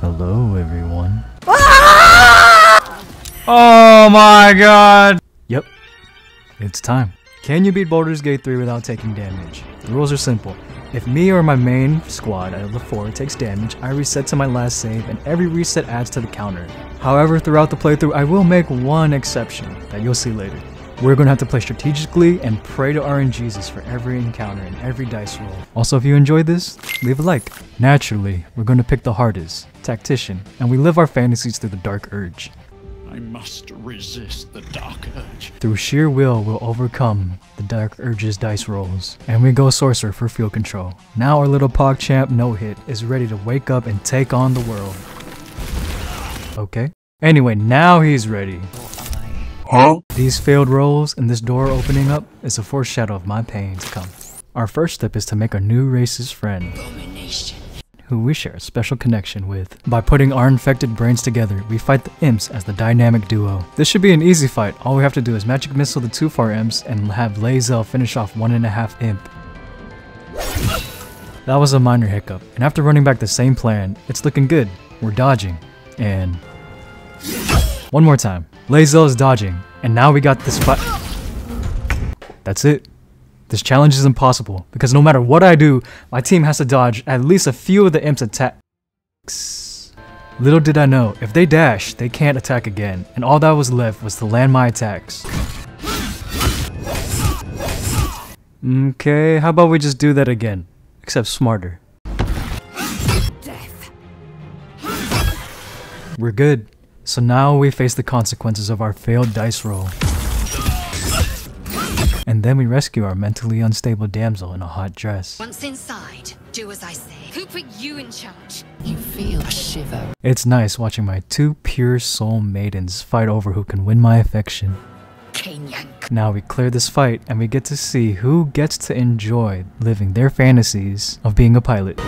Hello, everyone. Oh my god! Yep, it's time. Can you beat Baldur's Gate 3 without taking damage? The rules are simple. If me or my main squad out of the 4 takes damage, I reset to my last save, and every reset adds to the counter. However, throughout the playthrough, I will make one exception that you'll see later. We're going to have to play strategically and pray to RNGesus for every encounter and every dice roll. Also, if you enjoyed this, leave a like. Naturally, we're going to pick the hardest, Tactician, and we live our fantasies through the Dark Urge. I must resist the Dark Urge. Through sheer will, we'll overcome the Dark Urge's dice rolls, and we go Sorcerer for field control. Now our little PogChamp NoHit is ready to wake up and take on the world. Okay. Anyway, now he's ready. Huh? These failed rolls and this door opening up is a foreshadow of my pain to come. Our first step is to make a new race's friend, who we share a special connection with. By putting our infected brains together, we fight the imps as the dynamic duo. This should be an easy fight. All we have to do is magic missile the two far imps and have Lae'zel finish off 1.5 imp. That was a minor hiccup, and after running back the same plan, it's looking good. We're dodging, and one more time. Lae'zel is dodging, and now we got this fight. That's it. This challenge is impossible, because no matter what I do, my team has to dodge at least a few of the imp's attacks. Little did I know, if they dash, they can't attack again, and all that was left was to land my attacks. Okay, how about we just do that again, except smarter. Death. We're good. So now we face the consequences of our failed dice roll. And then we rescue our mentally unstable damsel in a hot dress. Once inside, do as I say. Who put you in charge? You feel a shiver. It's nice watching my two pure soul maidens fight over who can win my affection. Kane Yank. Now we clear this fight and we get to see who gets to enjoy living their fantasies of being a pilot.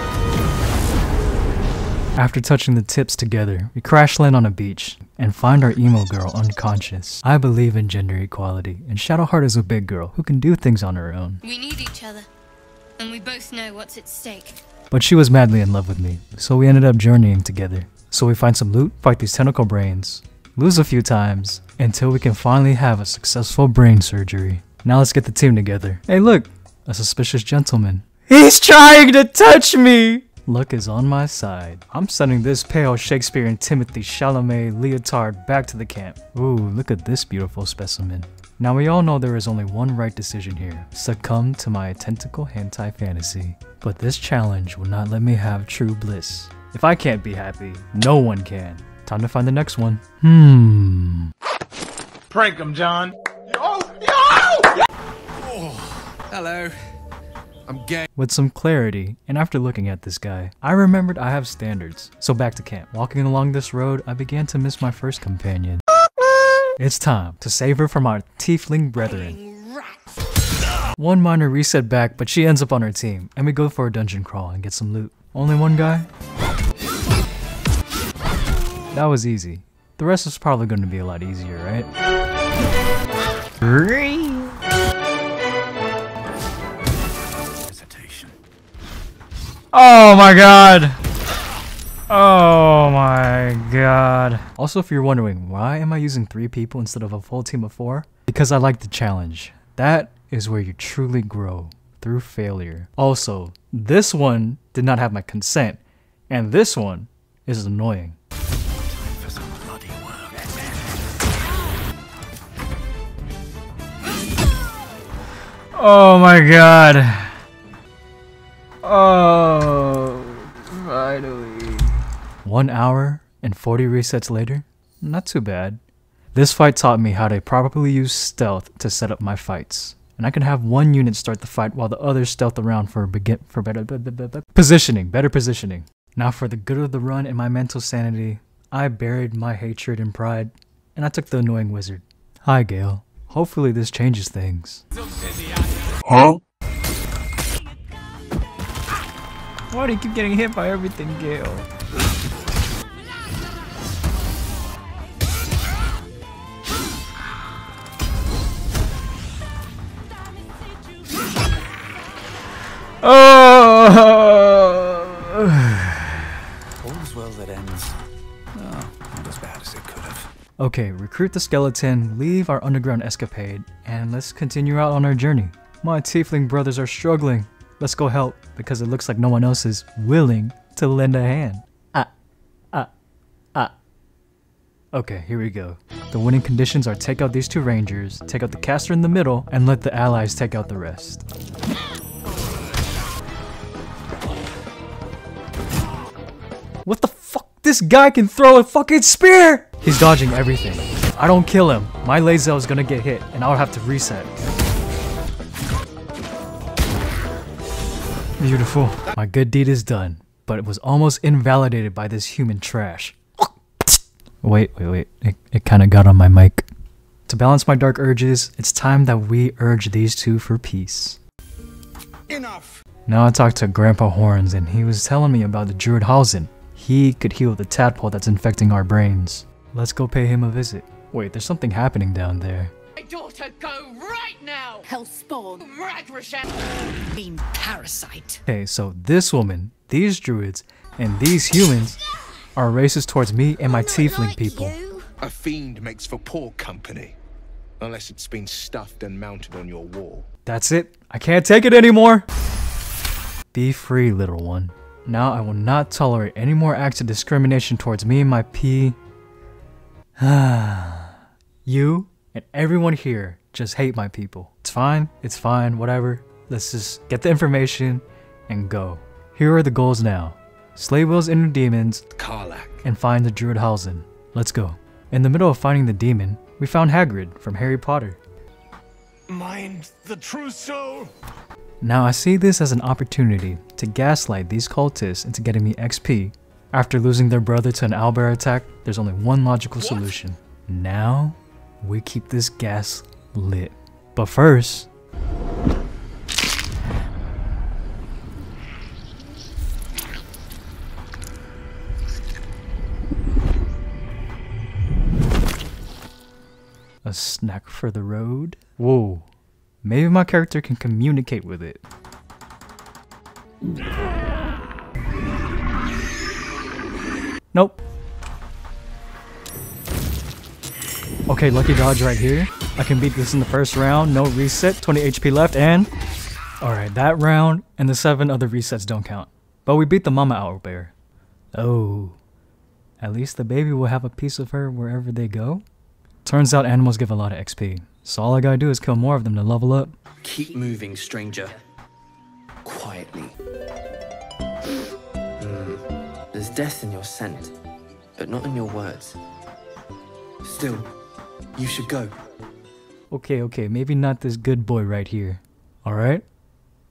After touching the tips together, we crash land on a beach and find our emo girl unconscious. I believe in gender equality, and Shadowheart is a big girl who can do things on her own. We need each other, and we both know what's at stake. But she was madly in love with me, so we ended up journeying together. So we find some loot, fight these tentacle brains, lose a few times, until we can finally have a successful brain surgery. Now let's get the team together. Hey look, a suspicious gentleman. He's trying to touch me! Luck is on my side. I'm sending this pale Shakespeare and Timothy Chalamet leotard back to the camp. Ooh, look at this beautiful specimen. Now we all know there is only one right decision here. Succumb to my tentacle hentai fantasy. But this challenge will not let me have true bliss. If I can't be happy, no one can. Time to find the next one. Prank him, John. Oh, hello. I'm gay. With some clarity, and after looking at this guy, I remembered I have standards. So back to camp. Walking along this road, I began to miss my first companion. It's time to save her from our tiefling brethren. One minor reset back, but she ends up on her team, and we go for a dungeon crawl and get some loot. Only one guy? That was easy. The rest is probably going to be a lot easier, right? Oh my god! Oh my god. Also, if you're wondering, why am I using 3 people instead of a full team of 4? Because I like the challenge. That is where you truly grow, through failure. Also, this one did not have my consent, and this one is annoying. Oh my god. Oh, finally. 1 hour and 40 resets later? Not too bad. This fight taught me how to properly use stealth to set up my fights. And I can have one unit start the fight while the others stealth around for better positioning. Now for the good of the run and my mental sanity, I buried my hatred and pride, and I took the annoying wizard. Hi, Gale. Hopefully this changes things. Huh? Why do you keep getting hit by everything, Gale? Oh! well that ends, oh, not as bad as it could have. Okay, recruit the skeleton, leave our underground escapade, and let's continue out on our journey. My tiefling brothers are struggling. Let's go help, because it looks like no one else is willing to lend a hand. Okay, here we go. The winning conditions are take out these two rangers, take out the caster in the middle, and let the allies take out the rest. What the fuck? This guy can throw a fucking spear! He's dodging everything. If I don't kill him, my Lae'zel is gonna get hit, and I'll have to reset. Beautiful. My good deed is done, but it was almost invalidated by this human trash. Wait. It kind of got on my mic. To balance my dark urges, it's time that we urge these two for peace. Enough. Now I talked to Grandpa Horns and he was telling me about the druid Halsin. He could heal the tadpole that's infecting our brains. Let's go pay him a visit. Wait, there's something happening down there. My daughter, go right now! Hellspawn, Ragrashan, being parasite. Okay, so this woman, these druids, and these humans are racist towards me and my tiefling like people. You. A fiend makes for poor company, unless it's been stuffed and mounted on your wall. That's it. I can't take it anymore. Be free, little one. Now I will not tolerate any more acts of discrimination towards me and my you and everyone here just hate my people. It's fine, whatever. Let's just get the information and go. Here are the goals now. Slay Will's inner demons, Karlach, and find the druid Halsin. Let's go. In the middle of finding the demon, we found Hagrid from Harry Potter. Mind the trousseau. Now I see this as an opportunity to gaslight these cultists into getting me XP. After losing their brother to an owlbear attack, there's only one logical solution. Now, we keep this gas lit. But first, a snack for the road. Whoa, maybe my character can communicate with it. Nope. Okay, lucky dodge right here. I can beat this in the first round, no reset, 20 HP left, and alright, that round and the 7 other resets don't count. But we beat the mama owlbear. Oh, at least the baby will have a piece of her wherever they go. Turns out animals give a lot of XP, so all I gotta do is kill more of them to level up. Keep moving, stranger. Quietly. There's death in your scent, but not in your words. Still, you should go. Okay, maybe not this good boy right here. Alright,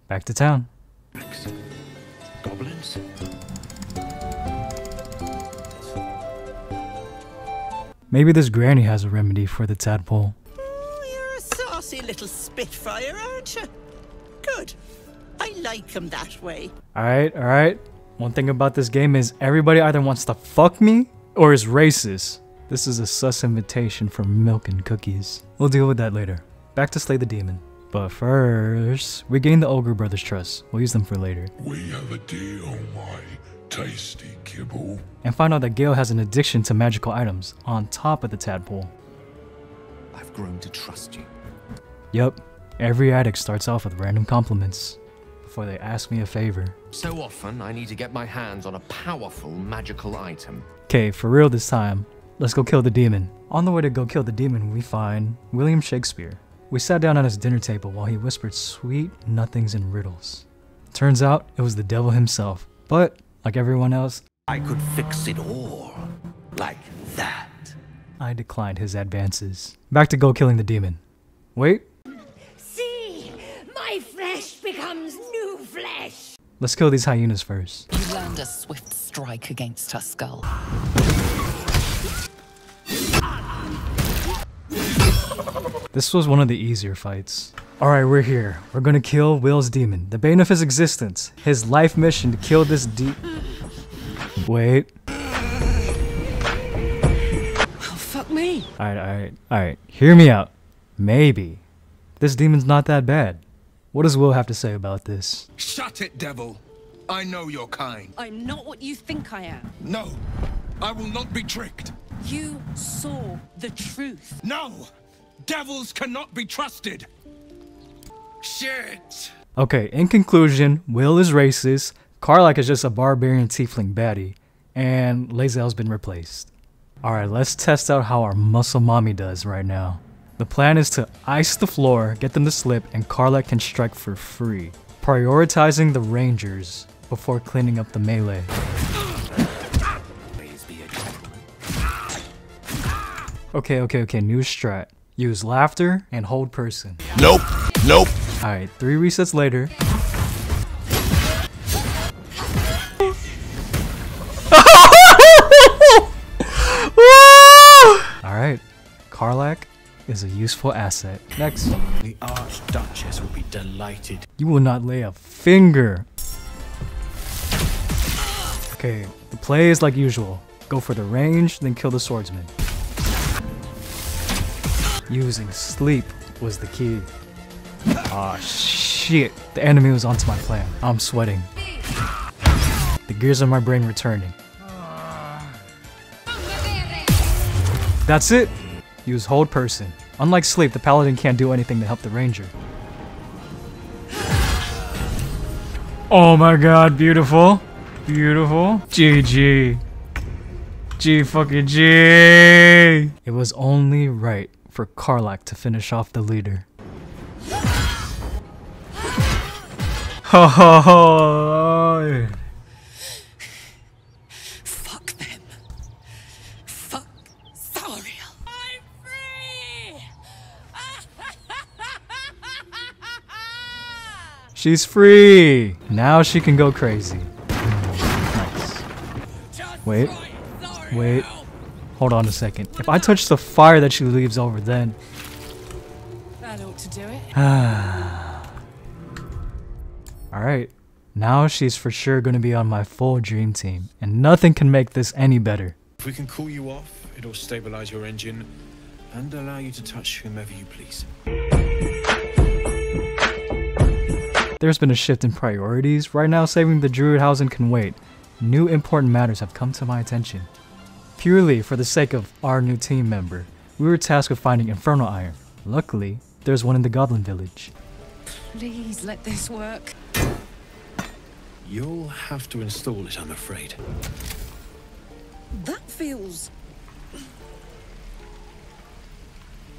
back to town. Goblins? Maybe this granny has a remedy for the tadpole. Oh, you're a saucy little spitfire, aren't you? Good. I like him that way. Alright. One thing about this game is everybody either wants to fuck me or is racist. This is a sus invitation for milk and cookies. We'll deal with that later. Back to slay the demon. But first, we gain the Ogre Brothers' trust. We'll use them for later. We have a deal, my tasty kibble. And find out that Gale has an addiction to magical items on top of the tadpole. I've grown to trust you. Yep, every addict starts off with random compliments before they ask me a favor. So often I need to get my hands on a powerful magical item. Okay, for real this time, let's go kill the demon. On the way to go kill the demon, we find William Shakespeare. We sat down at his dinner table while he whispered sweet nothings and riddles. Turns out it was the devil himself, but like everyone else, I could fix it all like that. I declined his advances. Back to go killing the demon. Wait. See, my flesh becomes new flesh. Let's kill these hyenas first. You learned a swift strike against her skull. This was one of the easier fights. Alright, we're here. We're gonna kill Will's demon, the bane of his existence. His life mission to kill this Wait. Oh, fuck me. Alright. Hear me out. Maybe this demon's not that bad. What does Will have to say about this? Shut it, devil. I know your kind. I'm not what you think I am. No, I will not be tricked. You saw the truth. No! Devils cannot be trusted! Shit! Okay, in conclusion, Will is racist, Karlach is just a barbarian tiefling baddie, and Lae'zel's been replaced. Alright, let's test out how our muscle mommy does right now. The plan is to ice the floor, get them to slip, and Karlach can strike for free, prioritizing the rangers before cleaning up the melee. Okay, new strat. Use laughter and hold person. Nope. Alright, 3 resets later. Alright, Karlach is a useful asset. Next. The Archduchess will be delighted. You will not lay a finger. Okay, the play is like usual. Go for the range, then kill the swordsman. Using sleep was the key. Aw, shit. The enemy was onto my plan. I'm sweating. The gears of my brain returning. That's it. Use hold person. Unlike sleep, the paladin can't do anything to help the ranger. Oh my god, beautiful. Beautiful. GG. G fucking G. It was only right for Karlach to finish off the leader. Ho ho ho! Fuck them. Fuck Zarya. I'm free! She's free! Now she can go crazy. Nice. Wait. Hold on a second. If I touch the fire that she leaves over, then that ought to do it. Alright. Now she's for sure gonna be on my full dream team, and nothing can make this any better. If we can cool you off, it'll stabilize your engine and allow you to touch whomever you please. There's been a shift in priorities. Right now, saving the Druid housing can wait. New important matters have come to my attention. Purely for the sake of our new team member, we were tasked with finding Infernal Iron. Luckily, there's one in the Goblin Village. Please let this work. You'll have to install it, I'm afraid. That feels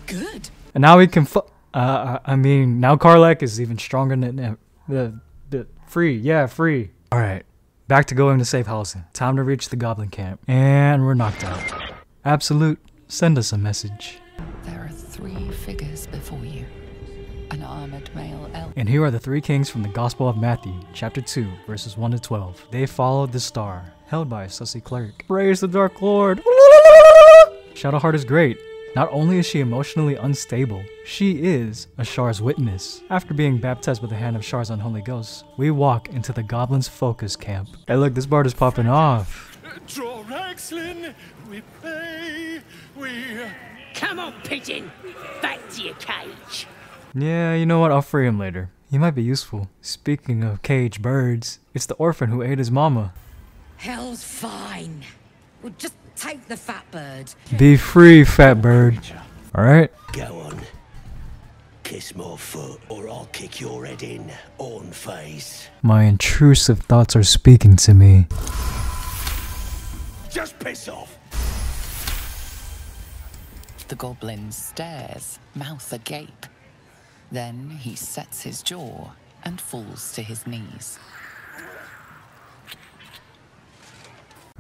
good. And now we can now Karlach is even stronger than free. Yeah, free. All right. Back to going to save Halsin. Time to reach the goblin camp. And we're knocked out. Absolute, send us a message. There are 3 figures before you. An armored male elf. And here are the 3 kings from the Gospel of Matthew, chapter 2, verses 1 to 12. They followed the star, held by a sussy clerk. Praise the Dark Lord. Shadowheart is great. Not only is she emotionally unstable, she is a Shar's witness. After being baptized with the hand of Shar's unholy ghost, we walk into the goblins' focus camp. Hey look, this bard is popping off. Dror Ragslin, we pray, Come on, pigeon! Back to your cage! Yeah, you know what, I'll free him later. He might be useful. Speaking of caged birds, it's the orphan who ate his mama. Hell's fine. We'll just take the fat bird. Be free, fat bird. Alright. Go on. Kiss my foot or I'll kick your head in, on face. My intrusive thoughts are speaking to me. Just piss off. The goblin stares, mouth agape. Then he sets his jaw and falls to his knees.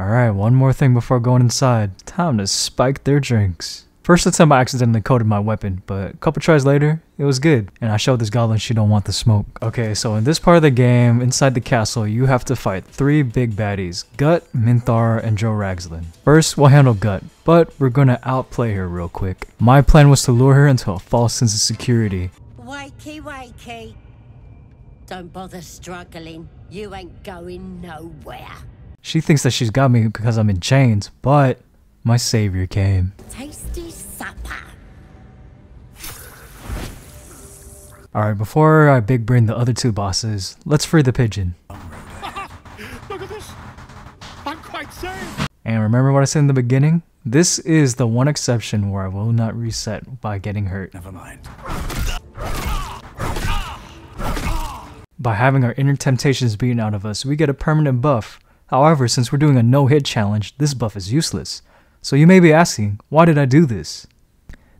Alright, one more thing before going inside. Time to spike their drinks. First attempt I accidentally coded my weapon, but a couple tries later, it was good. And I showed this goblin she don't want the smoke. Okay, so in this part of the game, inside the castle, you have to fight 3 big baddies. Gut, Minthara, and Joe Ragslin. First, we'll handle Gut, but we're gonna outplay her real quick. My plan was to lure her into a false sense of security. Wakey. Don't bother struggling. You ain't going nowhere. She thinks that she's got me because I'm in chains, but my savior came. Tasty supper. Alright, before I big brain the other 2 bosses, let's free the pigeon. I'm quite safe. And remember what I said in the beginning? This is the one exception where I will not reset by getting hurt. Never mind. By having our inner temptations beaten out of us, we get a permanent buff. However, since we're doing a no-hit challenge, this buff is useless. So you may be asking, why did I do this?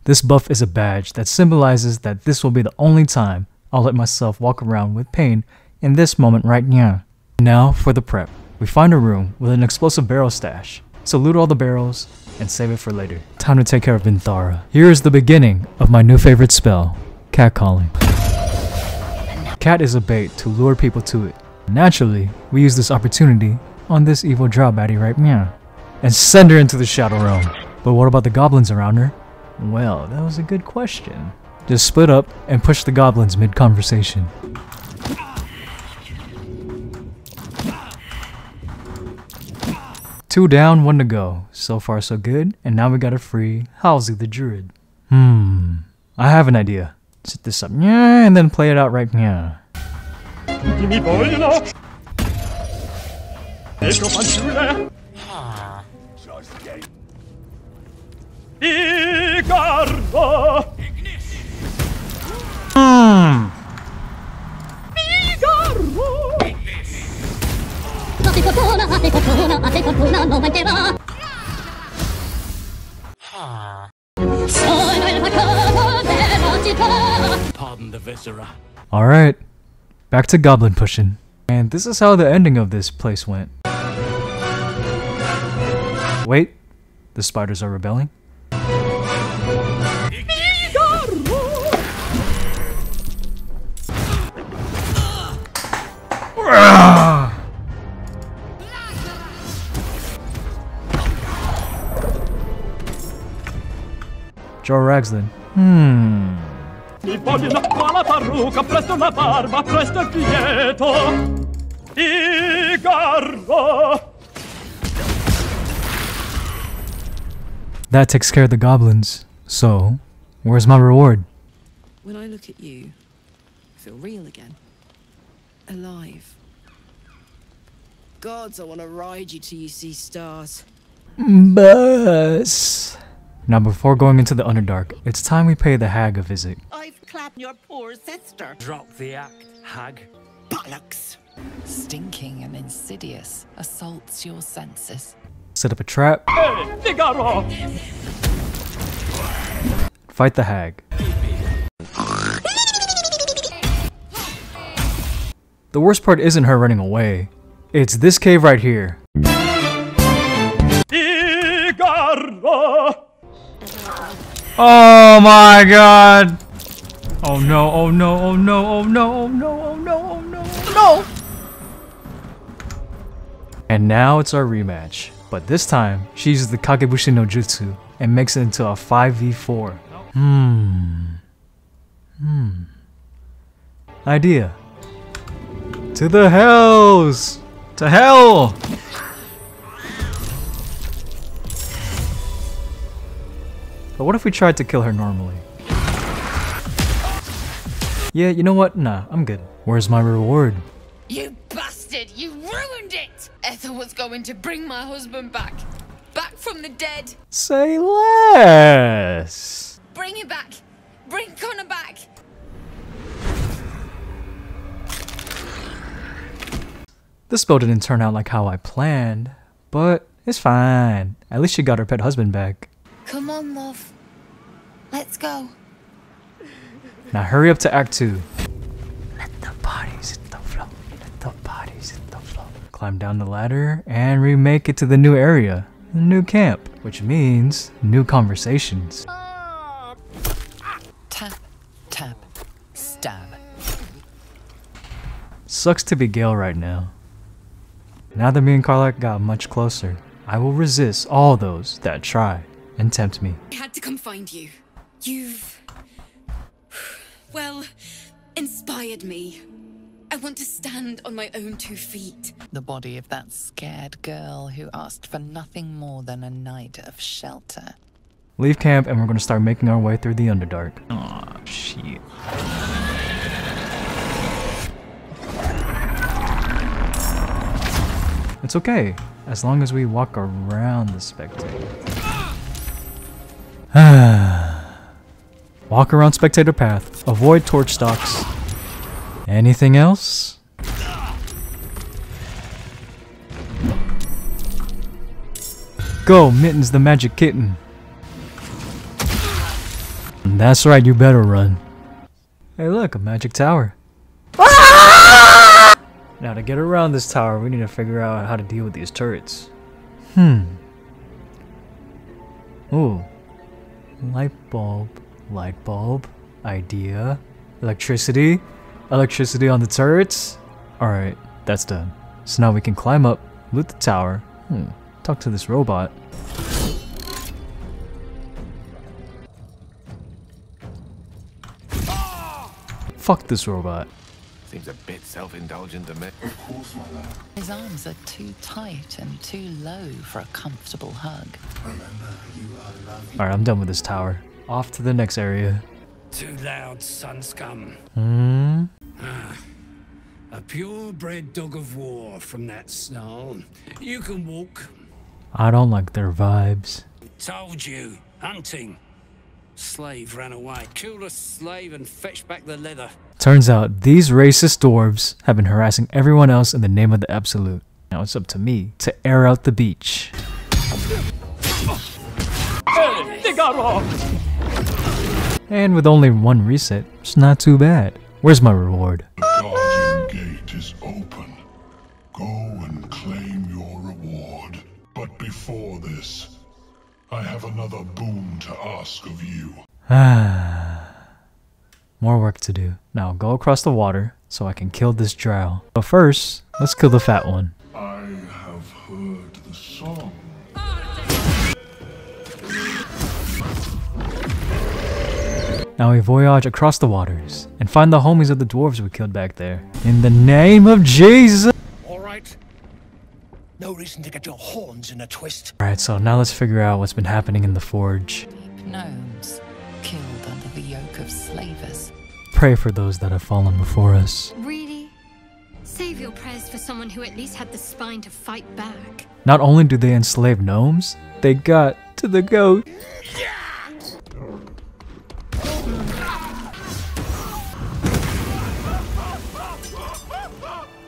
This buff is a badge that symbolizes that this will be the only time I'll let myself walk around with pain in this moment right now. Now for the prep. We find a room with an explosive barrel stash, so loot all the barrels and save it for later. Time to take care of Minthara. Here is the beginning of my new favorite spell, catcalling. Cat is a bait to lure people to it. Naturally, we use this opportunity on this evil drow baddie right meow and send her into the Shadow Realm. But what about the goblins around her? Well, that was a good question. Just split up and push the goblins mid-conversation. Two down, one to go. So far so good, and now we gotta free Halsin the Druid. I have an idea. Set this up, yeah, and then play it out right now. Pardon the viscera. All right, back to goblin pushing, and this is how the ending of this place went. Wait, the spiders are rebelling. Joe Ragslin. That takes care of the goblins. So, where's my reward? When I look at you, I feel real again. Alive. Gods, I want to ride you till you see stars. Buzz. Now before going into the Underdark, it's time we pay the hag a visit. I've clapped your poor sister. Drop the act, hag. Bollocks. Stinking and insidious assaults your senses. Set up a trap. Hey, Figaro. Fight the hag. The worst part isn't her running away. It's this cave right here. Oh my god! Oh no, oh no, oh no, oh no, oh no, oh no, oh no, oh no! And now it's our rematch. But this time, she uses the Kagebushi no Jutsu and makes it into a 5v4. Idea. To the hells! To hell! But what if we tried to kill her normally? Yeah, you know what? Nah, I'm good. Where's my reward? You bastard! You ruined it! Ethel was going to bring my husband back. Back from the dead. Say less! Bring him back! Bring Connor back! This spell didn't turn out like how I planned, but it's fine. At least she got her pet husband back. Come on, love. Let's go. Now hurry up to Act 2. Let the bodies hit the floor. Let the bodies hit the floor. Climb down the ladder and remake it to the new area. The new camp. Which means new conversations. Tap, tap, stab. Sucks to be Gale right now. Now that me and Karlach got much closer, I will resist all those that try and tempt me. I had to come find you. You've, well, inspired me. I want to stand on my own 2 feet. The body of that scared girl who asked for nothing more than a night of shelter. Leave camp and we're going to start making our way through the Underdark. Aw, shit. It's okay. As long as we walk around the spectator. Walk around spectator path. Avoid torch stalks. Anything else? Go, Mittens the magic kitten. That's right, you better run. Hey look, a magic tower. Now to get around this tower, we need to figure out how to deal with these turrets. Ooh. Light bulb, idea, electricity. Electricity on the turrets. Alright, that's done. So now we can climb up, loot the tower, talk to this robot. Fuck this robot. Seems a bit self-indulgent to me. Of course, my love. His arms are too tight and too low for a comfortable hug. Remember, you are lovely. Alright, I'm done with this tower. Off to the next area. Too loud, sun scum. A purebred dog of war from that snarl. You can walk. I don't like their vibes. Told you, hunting. Slave ran away. Kill the slave and fetch back the leather. Turns out these racist dwarves have been harassing everyone else in the name of the absolute. Now it's up to me to air out the beach. And with only one reset, it's not too bad. Where's my reward? The garden gate is open. Go and claim your reward. But before this, I have another boon to ask of you. More work to do. Now go across the water so I can kill this drow. But first, let's kill the fat one. I have heard the song. Now we voyage across the waters and find the homies of the dwarves we killed back there. In the name of Jesus! Alright. No reason to get your horns in a twist. Alright, so now let's figure out what's been happening in the forge. Deep gnomes, killed under the yoke of slavers. Pray for those that have fallen before us. Really? Save your prayers for someone who at least had the spine to fight back. Not only do they enslave gnomes, they got to the goat.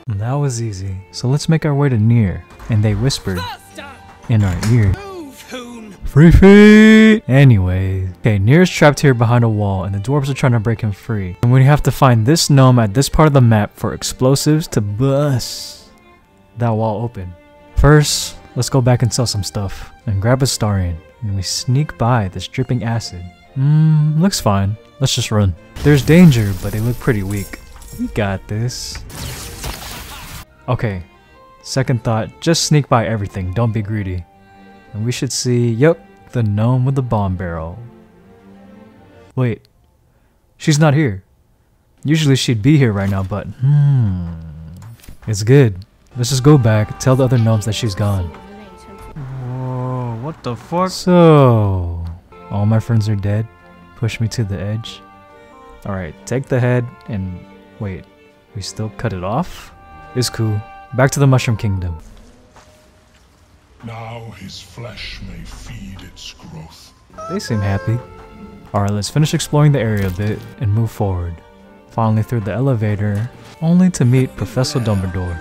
That was easy. So let's make our way to Nere. And they whispered in our ear. Free feet! Anyway. Okay, Nere's trapped here behind a wall and the dwarves are trying to break him free. And we have to find this gnome at this part of the map for explosives to bust that wall open. First, let's go back and sell some stuff. And grab a starion. And we sneak by this dripping acid. Looks fine. Let's just run. There's danger, but they look pretty weak. We got this. Okay, second thought, just sneak by everything, don't be greedy. And we should see, yep, the gnome with the bomb barrel. Wait, she's not here. Usually she'd be here right now, but it's good. Let's just go back, tell the other gnomes that she's gone. Whoa, what the fuck? So, all my friends are dead, push me to the edge. Alright, take the head and wait, we still cut it off? It's cool. Back to the Mushroom Kingdom. Now his flesh may feed its growth. They seem happy. Alright, let's finish exploring the area a bit and move forward. Finally through the elevator, only to meet Professor Dumbledore.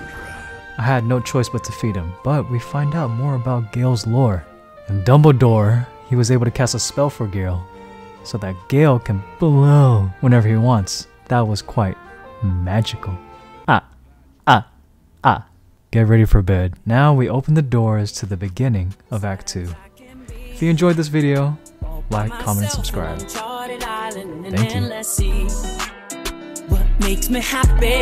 I had no choice but to feed him, but we find out more about Gale's lore. And Dumbledore, he was able to cast a spell for Gale, so that Gale can blow whenever he wants. That was quite magical. Get ready for bed. Now we open the doors to the beginning of Act 2. If you enjoyed this video, like, comment, and subscribe. Thank you.